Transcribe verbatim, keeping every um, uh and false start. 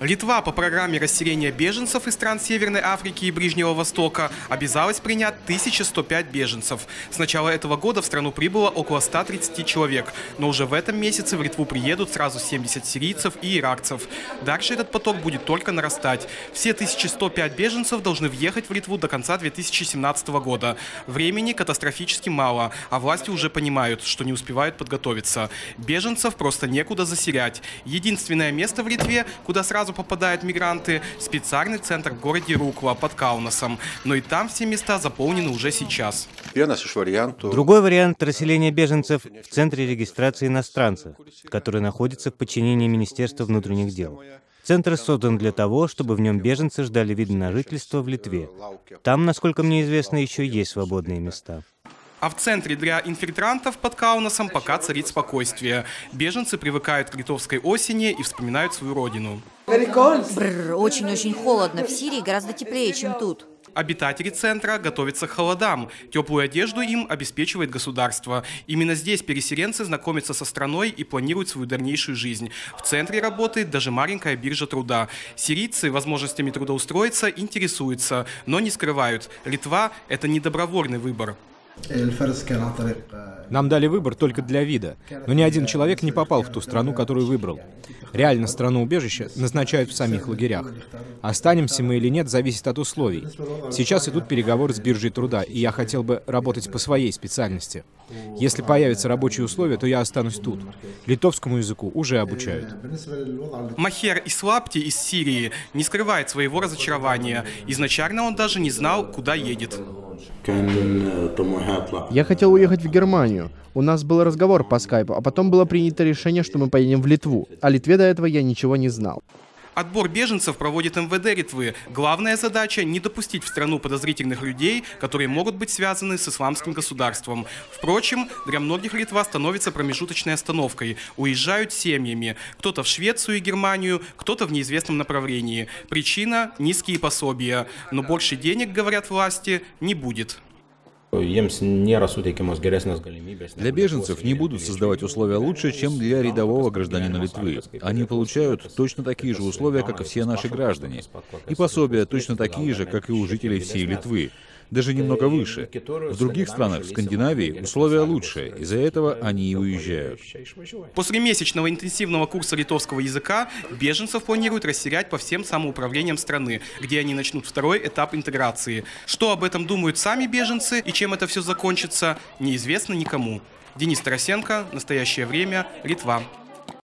Литва по программе расселения беженцев из стран Северной Африки и Ближнего Востока обязалась принять тысячу сто пять беженцев. С начала этого года в страну прибыло около ста тридцати человек, но уже в этом месяце в Литву приедут сразу семьдесят сирийцев и иракцев. Дальше этот поток будет только нарастать. Все тысяча сто пять беженцев должны въехать в Литву до конца две тысячи семнадцатого года. Времени катастрофически мало, а власти уже понимают, что не успевают подготовиться. Беженцев просто некуда заселять. Единственное место в Литве, куда сразу попадают мигранты, специальный центр в городе Рукава под Каунасом. Но и там все места заполнены уже сейчас. Другой вариант расселения беженцев в центре регистрации иностранцев, который находится в подчинении Министерства внутренних дел. Центр создан для того, чтобы в нем беженцы ждали вида на жительство в Литве. Там, насколько мне известно, еще есть свободные места. А в центре для инфильтрантов под Каунасом пока царит спокойствие. Беженцы привыкают к литовской осени и вспоминают свою родину. Очень-очень холодно. В Сирии гораздо теплее, чем тут. Обитатели центра готовятся к холодам. Теплую одежду им обеспечивает государство. Именно здесь переселенцы знакомятся со страной и планируют свою дальнейшую жизнь. В центре работает даже маленькая биржа труда. Сирийцы возможностями трудоустроиться интересуются, но не скрывают. Литва – это не добровольный выбор. Нам дали выбор только для вида, но ни один человек не попал в ту страну, которую выбрал. Реально страну убежища назначают в самих лагерях. Останемся мы или нет, зависит от условий. Сейчас идут переговоры с биржей труда, и я хотел бы работать по своей специальности. Если появятся рабочие условия, то я останусь тут. Литовскому языку уже обучают. Махер и Суапти из Сирии не скрывает своего разочарования. Изначально он даже не знал, куда едет. Я хотел уехать в Германию. У нас был разговор по скайпу, а потом было принято решение, что мы поедем в Литву. О Литве до этого я ничего не знал. Отбор беженцев проводит эм вэ дэ Литвы. Главная задача – не допустить в страну подозрительных людей, которые могут быть связаны с исламским государством. Впрочем, для многих Литва становится промежуточной остановкой. Уезжают семьями. Кто-то в Швецию и Германию, кто-то в неизвестном направлении. Причина – низкие пособия. Но больше денег, говорят власти, не будет. Для беженцев не будут создавать условия лучше, чем для рядового гражданина Литвы. Они получают точно такие же условия, как и все наши граждане. И пособия точно такие же, как и у жителей всей Литвы. Даже немного выше. В других странах, в Скандинавии, условия лучше. Из-за этого они и уезжают. После месячного интенсивного курса литовского языка беженцев планируют расселять по всем самоуправлениям страны, где они начнут второй этап интеграции. Что об этом думают сами беженцы и чем это все закончится, неизвестно никому. Денис Тарасенко, «Настоящее время», Литва.